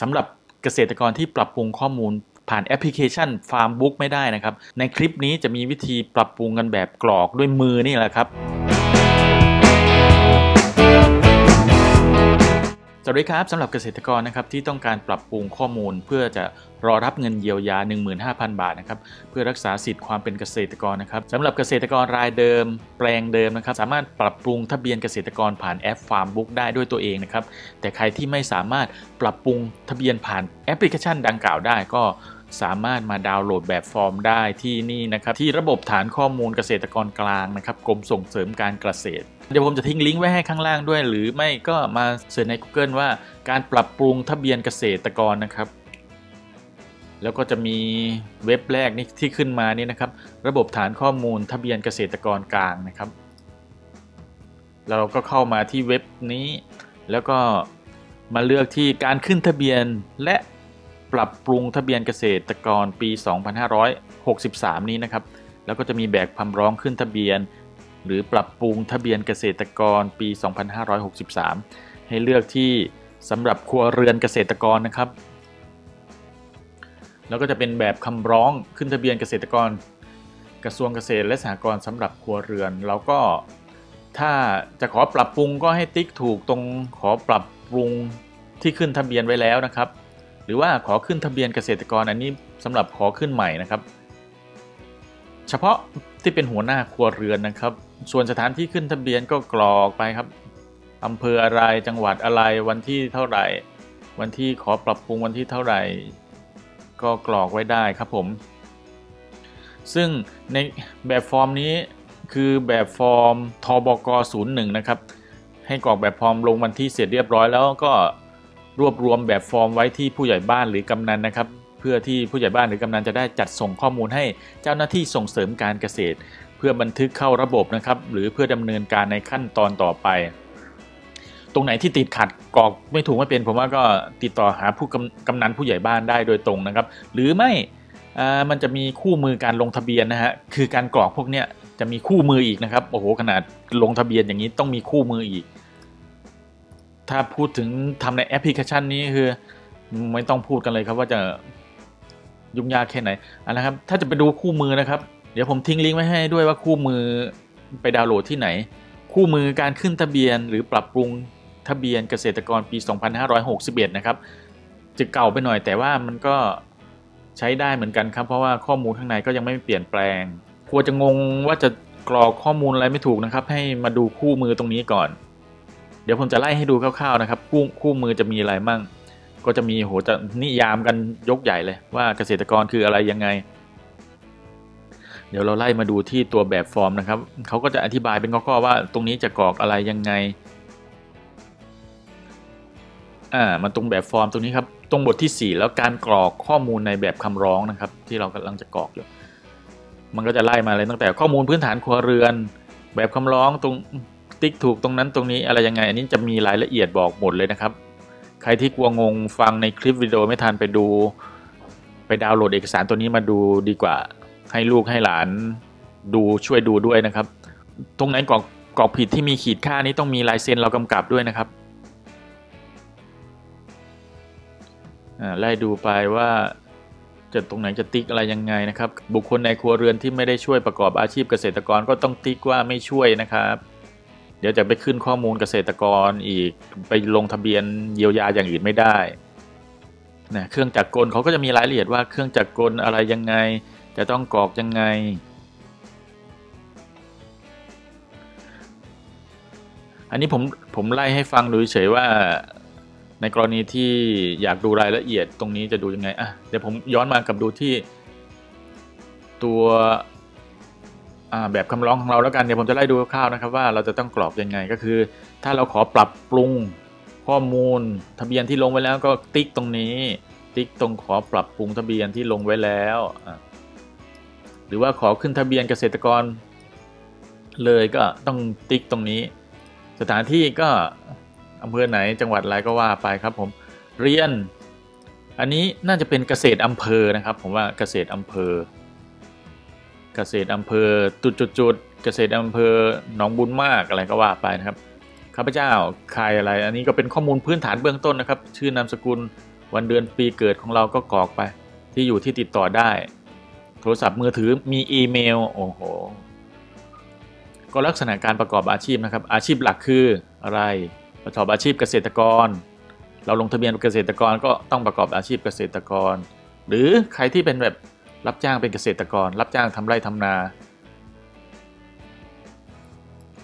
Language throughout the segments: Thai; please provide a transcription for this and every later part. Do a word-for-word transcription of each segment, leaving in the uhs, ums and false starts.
สำหรับเกษตรกรที่ปรับปรุงข้อมูลผ่านแอปพลิเคชัน Farmbook ไม่ได้นะครับในคลิปนี้จะมีวิธีปรับปรุงกันแบบกรอกด้วยมือนี่แหละครับสวัสดีครับสำหรับเกษตรกรนะครับที่ต้องการปรับปรุงข้อมูลเพื่อจะรอรับเงินเยียวยา หนึ่งหมื่นห้าพัน บาทนะครับเพื่อรักษาสิทธิ์ความเป็นเกษตรกรนะครับสำหรับเกษตรกรรายเดิมแปลงเดิมนะครับสามารถปรับปรุงทะเบียนเกษตรกรผ่านแอป Farmbook ได้ด้วยตัวเองนะครับแต่ใครที่ไม่สามารถปรับปรุงทะเบียนผ่านแอปพลิเคชันดังกล่าวได้ก็สามารถมาดาวน์โหลดแบบฟอร์มได้ที่นี่นะครับที่ระบบฐานข้อมูลเกษตรกรกลางนะครับกรมส่งเสริมการเกษตรเดี๋ยวผมจะทิ้งลิงก์ไว้ให้ข้างล่างด้วยหรือไม่ก็มาเสิร์ชใน Google ว่าการปรับปรุงทะเบียนเกษตรกรนะครับแล้วก็จะมีเว็บแรกนี่ที่ขึ้นมานี่นะครับระบบฐานข้อมูลทะเบียนเกษตรกรกลางนะครับแล้วเราก็เข้ามาที่เว็บนี้แล้วก็มาเลือกที่การขึ้นทะเบียนและปรับปรุงทะเบียนเกษตรกรปีสองพันห้าร้อยหกสิบสามนี้นะครับแล้วก็จะมีแบบคำร้องขึ้นทะเบียนหรือปรับปรุงทะเบียนเกษตรกรปีสองพันห้าร้อยหกสิบสามให้เลือกที่สำหรับครัวเรือนเกษตรกรนะครับแล้วก็จะเป็นแบบคำร้องขึ้นทะเบียนเกษตรกรกระทรวงเกษตรและสหกรณ์สำหรับครัวเรือนแล้วก็ถ้าจะขอปรับปรุงก็ให้ติ๊กถูกตรงขอปรับปรุงที่ขึ้นทะเบียนไว้แล้วนะครับหรือว่าขอขึ้นทะเบียนเกษตรกรอันนี้สำหรับขอขึ้นใหม่นะครับเฉพาะที่เป็นหัวหน้าครัวเรือนนะครับส่วนสถานที่ขึ้นทะเบียนก็กรอกไปครับอำเภออะไรจังหวัดอะไรวันที่เท่าไหร่วันที่ขอปรับปรุงวันที่เท่าไหร่ก็กรอกไว้ได้ครับผมซึ่งในแบบฟอร์มนี้คือแบบฟอร์มทบกศูนย์หนึ่งนะครับให้กรอกแบบฟอร์มลงวันที่เสร็จเรียบร้อยแล้วก็รวบรวมแบบฟอร์มไว้ที่ผู้ใหญ่บ้านหรือกำนันนะครับเพื่อที่ผู้ใหญ่บ้านหรือกำนันจะได้จัดส่งข้อมูลให้เจ้าหน้าที่ส่งเสริมการเกษตรเพื่อบันทึกเข้าระบบนะครับหรือเพื่อดำเนินการในขั้นตอนต่อไปตรงไหนที่ติดขัดกรอกไม่ถูกไม่เป็นผมว่าก็ติดต่อหาผู้กำนันผู้ใหญ่บ้านได้โดยตรงนะครับหรือไม่มันจะมีคู่มือการลงทะเบียนนะฮะคือการกรอกพวกเนี้ยจะมีคู่มืออีกนะครับโอ้โหขนาดลงทะเบียนอย่างนี้ต้องมีคู่มืออีกถ้าพูดถึงทำในแอปพลิเคชันนี้คือไม่ต้องพูดกันเลยครับว่าจะยุ่งยากแค่ไหนอันนะครับถ้าจะไปดูคู่มือนะครับเดี๋ยวผมทิ้งลิงก์ไว้ให้ด้วยว่าคู่มือไปดาวน์โหลดที่ไหนคู่มือการขึ้นทะเบียนหรือปรับปรุงทะเบียนเกษตรกรปีสองพันห้าร้อยหกสิบเอ็ดนะครับจะเก่าไปหน่อยแต่ว่ามันก็ใช้ได้เหมือนกันครับเพราะว่าข้อมูลข้างในก็ยังไม่เปลี่ยนแปลงกลัวจะงงว่าจะกรอกข้อมูลอะไรไม่ถูกนะครับให้มาดูคู่มือตรงนี้ก่อนเดี๋ยวผมจะไล่ให้ดูคร่าวๆนะครับคู่คู่มือจะมีอะไรมั่งก็จะมีโหจะนิยามกันยกใหญ่เลยว่าเกษตรกรคืออะไรยังไงเดี๋ยวเราไล่มาดูที่ตัวแบบฟอร์มนะครับเขาก็จะอธิบายเป็นข้อๆว่าตรงนี้จะกรอกอะไรยังไงอ่ามันตรงแบบฟอร์มตรงนี้ครับตรงบทที่สี่แล้วการกรอกข้อมูลในแบบคำร้องนะครับที่เรากำลังจะกรอกอยู่มันก็จะไล่มาเลยตั้งแต่ข้อมูลพื้นฐานครัวเรือนแบบคำร้องตรงติ๊กถูกตรงนั้นตรงนี้อะไรยังไงอันนี้จะมีรายละเอียดบอกหมดเลยนะครับใครที่กลัวงงฟังในคลิปวิดีโอไม่ทันไปดูไปดาวน์โหลดเอกสารตัวนี้มาดูดีกว่าให้ลูกให้หลานดูช่วยดูด้วยนะครับตรงไหนกรอกกรอกผิดที่มีขีดค่านี้ต้องมีลายเซ็นเรากำกับด้วยนะครับไล่ดูไปว่าจะตรงไหนจะติ๊กอะไรยังไงนะครับบุคคลในครัวเรือนที่ไม่ได้ช่วยประกอบอาชีพเกษตรกรก็ต้องติ๊กว่าไม่ช่วยนะครับเดี๋ยวจะไปขึ้นข้อมูลเกษตรกรอีกไปลงทะเบียนเยียวยาอย่างอื่นไม่ได้นะเครื่องจักรกลเขาก็จะมีรายละเอียดว่าเครื่องจักรกลอะไรยังไงจะต้องกรอกยังไงอันนี้ผมผมไล่ให้ฟังดูเฉยว่าในกรณีที่อยากดูรายละเอียดตรงนี้จะดูยังไงอ่ะเดี๋ยวผมย้อนมากับดูที่ตัวแบบคำร้องของเราแล้วกันเดี๋ยวผมจะไล่ดูคร่าวๆนะครับว่าเราจะต้องกรอกยังไงก็คือถ้าเราขอปรับปรุงข้อมูลทะเบียนที่ลงไว้แล้วก็ติ๊กตรงนี้ติ๊กตรงขอปรับปรุงทะเบียนที่ลงไว้แล้วหรือว่าขอขึ้นทะเบียนเกษตรกรเลยก็ต้องติ๊กตรงนี้สถานที่ก็อำเภอไหนจังหวัดอะไรก็ว่าไปครับผมเรียนอันนี้น่าจะเป็นเกษตรอำเภอนะครับผมว่าเกษตรอำเภอเกษตรอำเภอจุดๆเกษตรอำเภอหนองบุญมากอะไรก็ว่าไปนะครับข้าพเจ้าใครอะไรอันนี้ก็เป็นข้อมูลพื้นฐานเบื้องต้นนะครับชื่อนามสกุล วันเดือนปีเกิดของเราก็กรอกไปที่อยู่ที่ติดต่อได้โทรศัพท์มือถือมีอีเมลโอ้โหก็ลักษณะการประกอบอาชีพนะครับอาชีพหลักคืออะไรประกอบอาชีพเกษตรกรเราลงทะเบียนเป็นเกษตรกรก็ต้องประกอบอาชีพเกษตรกรหรือใครที่เป็นแบบรับจ้างเป็นเกษตรกรรับจ้างทำไร่ทำนา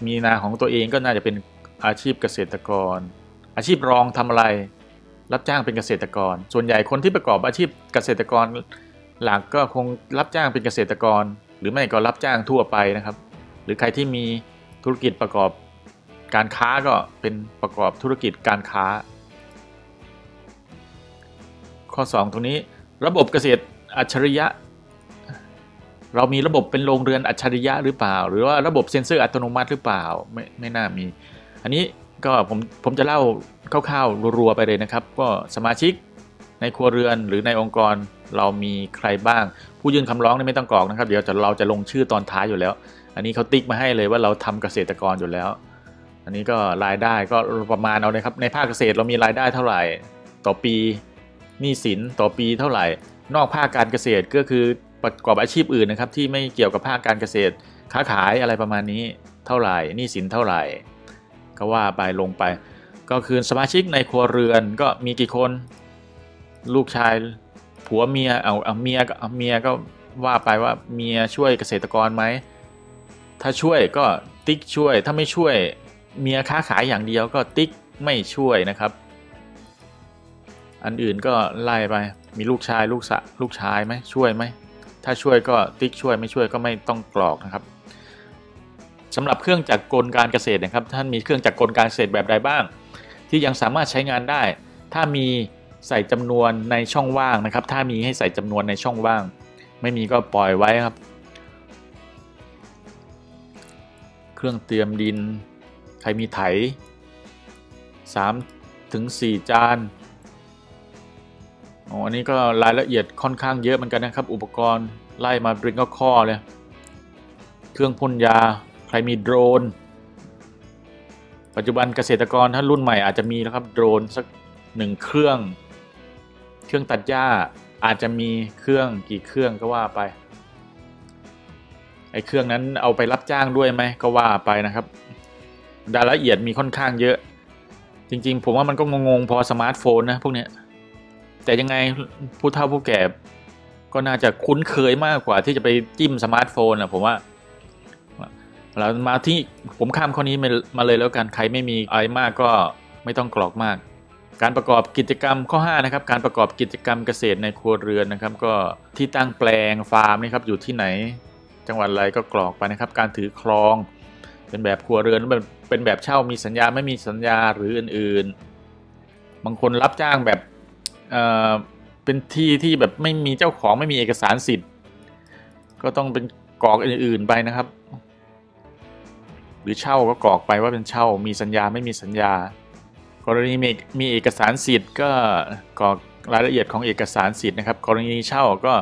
มีนาของตัวเองก็น่าจะเป็นอาชีพเกษตรกรอาชีพรองทำอะไรรับจ้างเป็นเกษตรกรส่วนใหญ่คนที่ประกอบอาชีพเกษตรกรหลักก็คงรับจ้างเป็นเกษตรกรหรือไม่ก็รับจ้างทั่วไปนะครับหรือใครที่มีธุรกิจประกอบการค้าก็เป็นประกอบธุรกิจการค้าข้อสองตรงนี้ระบบเกษตรอัจฉริยะเรามีระบบเป็นโรงเรือนอัจฉริยะหรือเปล่าหรือว่าระบบเซ็นเซอร์อัตโนมัติหรือเปล่าไม่ไม่น่ามีอันนี้ก็ผมผมจะเล่าคร่าวๆรัวๆไปเลยนะครับก็สมาชิกในครัวเรือนหรือในองค์กรเรามีใครบ้างผู้ยื่นคำร้องนี่ไม่ต้องกรอกนะครับเดี๋ยวเราจะลงชื่อตอนท้ายอยู่แล้วอันนี้เขาติ๊กมาให้เลยว่าเราทำเกษตรกรอยู่แล้วอันนี้ก็รายได้ก็ประมาณเอาเลยครับในภาคเกษตรเรามีรายได้เท่าไหร่ต่อปีหนี้สินต่อปีเท่าไหร่นอกภาคการเกษตรก็คือประกอบอาชีพอื่นนะครับที่ไม่เกี่ยวกับภาคการเกษตรค้าขายอะไรประมาณนี้เท่าไหร่หนี้สินเท่าไหร่ก็ว่าไปลงไปก็คือสมาชิกในครัวเรือนก็มีกี่คนลูกชายผัวเมียเอาเอาเมียก็เอาเมียก็ว่าไปว่าเมียช่วยเกษตรกรไหมถ้าช่วยก็ติ๊กช่วยถ้าไม่ช่วยเมียค้าขายอย่างเดียวก็ติ๊กไม่ช่วยนะครับอันอื่นก็ไล่ไปมีลูกชายลูกสะลูกชายไหมช่วยไหมถ้าช่วยก็ติ๊กช่วยไม่ช่วยก็ไม่ต้องกรอกนะครับสำหรับเครื่องจักรกลการเกษตรนะครับท่านมีเครื่องจักรกลการเกษตรแบบใดบ้างที่ยังสามารถใช้งานได้ถ้ามีใส่จำนวนในช่องว่างนะครับถ้ามีให้ใส่จำนวนในช่องว่างไม่มีก็ปล่อยไว้ครับเครื่องเตรียมดินใครมีไถ สามถึงสี่ จานอ๋ออันนี้ก็รายละเอียดค่อนข้างเยอะเหมือนกันนะครับอุปกรณ์ไล่มาเป็นข้อๆเลยเครื่องพ่นยาใครมีโดรนปัจจุบันเกษตรกรถ้ารุ่นใหม่อาจจะมีนะครับโดรนสักหนึ่งเครื่องเครื่องตัดหญ้าอาจจะมีเครื่องกี่เครื่องก็ว่าไปไอ้เครื่องนั้นเอาไปรับจ้างด้วยไหมก็ว่าไปนะครับรายละเอียดมีค่อนข้างเยอะจริงๆผมว่ามันก็งงๆพอสมาร์ทโฟนนะพวกเนี้ยแต่ยังไงผู้เฒ่าผู้แก่ก็น่าจะคุ้นเคยมากกว่าที่จะไปจิ้มสมาร์ทโฟนนะผมว่าเรามาที่ผมข้ามข้อนี้มาเลยแล้วกันใครไม่มีอะไรมากก็ไม่ต้องกรอกมากการประกอบกิจกรรมข้อห้านะครับการประกอบกิจกรรมเกษตรในครัวเรือนนะครับก็ที่ตั้งแปลงฟาร์มนี่ครับอยู่ที่ไหนจังหวัดอะไรก็กรอกไปนะครับการถือครองเป็นแบบครัวเรือนเป็นแบบเช่ามีสัญญาไม่มีสัญญาหรืออื่นๆบางคนรับจ้างแบบเอ่อเป็นที่ที่แบบไม่มีเจ้าของไม่มีเอกสารสิทธิ์ก็ต้องเป็นกรอกอื่นๆไปนะครับหรือเช่าก็กรอกไปว่าเป็นเช่ามีสัญญาไม่มีสัญญากรณีมีเอกสารสิทธิ์ก็กรอกรายละเอียดของเอกสารสิทธิ์นะครับกรณีเช่าก็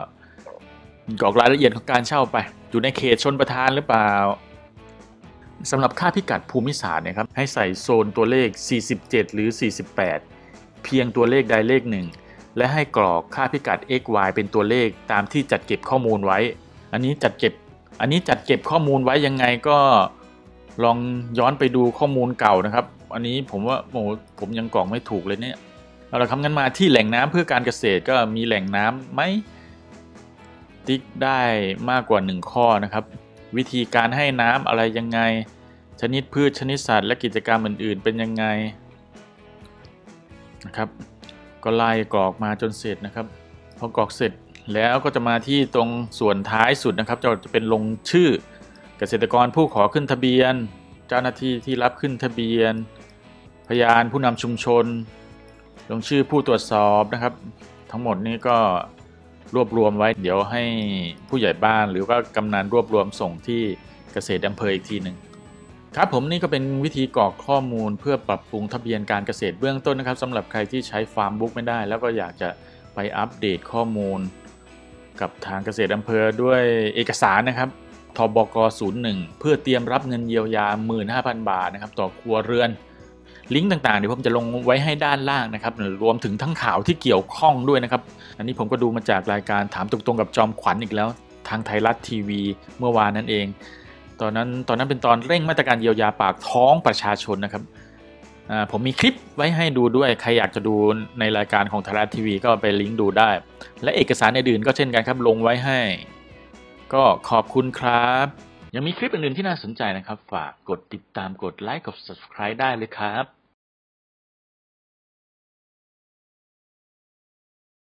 กรอกรายละเอียดของการเช่าไปอยู่ในเขตชลประทานหรือเปล่าสำหรับค่าพิกัดภูมิศาสตร์นะครับให้ใส่โซนตัวเลขสี่สิบเจ็ดหรือสี่สิบแปดเพียงตัวเลขใดเลขหนึ่งและให้กรอกค่าพิกัด x y เป็นตัวเลขตามที่จัดเก็บข้อมูลไว้อันนี้จัดเก็บอันนี้จัดเก็บข้อมูลไว้ยังไงก็ลองย้อนไปดูข้อมูลเก่านะครับอันนี้ผมว่าโอ้ผมยังกรอกไม่ถูกเลยเนี่ยเราทำกันมาที่แหล่งน้ำเพื่อการเกษตรก็มีแหล่งน้ำไหมติ๊กได้มากกว่าหนึ่งข้อนะครับวิธีการให้น้ำอะไรยังไงชนิดพืชชนิดสัตว์และกิจกรรมอื่นๆเป็นยังไงนะครับก็ไล่กรอกมาจนเสร็จนะครับพอกรอกเสร็จแล้วก็จะมาที่ตรงส่วนท้ายสุดนะครับจะเป็นลงชื่อเกษตรกรผู้ขอขึ้นทะเบียนเจ้าหน้าที่ที่รับขึ้นทะเบียนพยานผู้นำชุมชนลงชื่อผู้ตรวจสอบนะครับทั้งหมดนี้ก็รวบรวมไว้เดี๋ยวให้ผู้ใหญ่บ้านหรือว่ากำนันรวบรวมส่งที่เกษตรอำเภออีกทีหนึ่งครับผมนี่ก็เป็นวิธีกรอกข้อมูลเพื่อปรับปรุงทะเบียนการเกษตรเบื้องต้นนะครับสำหรับใครที่ใช้ฟาร์มบุ๊กไม่ได้แล้วก็อยากจะไปอัปเดตข้อมูลกับทางเกษตรอำเภอด้วยเอกสารนะครับทบก.ศูนย์หนึ่งเพื่อเตรียมรับเงินเยียวยา หนึ่งหมื่นห้าพัน บาทนะครับต่อครัวเรือน ลิงก์ต่างๆเดี๋ยวผมจะลงไว้ให้ด้านล่างนะครับรวมถึงทั้งข่าวที่เกี่ยวข้องด้วยนะครับอันนี้ผมก็ดูมาจากรายการถามตรงๆกับจอมขวัญอีกแล้วทางไทยรัฐทีวีเมื่อวานนั่นเองตอนนั้นตอนนั้นเป็นตอนเร่งมาตรการเยียวยาปากท้องประชาชนนะครับผมมีคลิปไว้ให้ดูด้วยใครอยากจะดูในรายการของไทยรัฐทีวีก็ไปลิงก์ดูได้และเอกสารอื่นๆก็เช่นกันครับลงไว้ให้ก็ขอบคุณครับยังมีคลิปอื่นๆที่น่าสนใจนะครับฝากกดติดตามกดไลค์กด ซับสไครบ์ ได้เลยครับ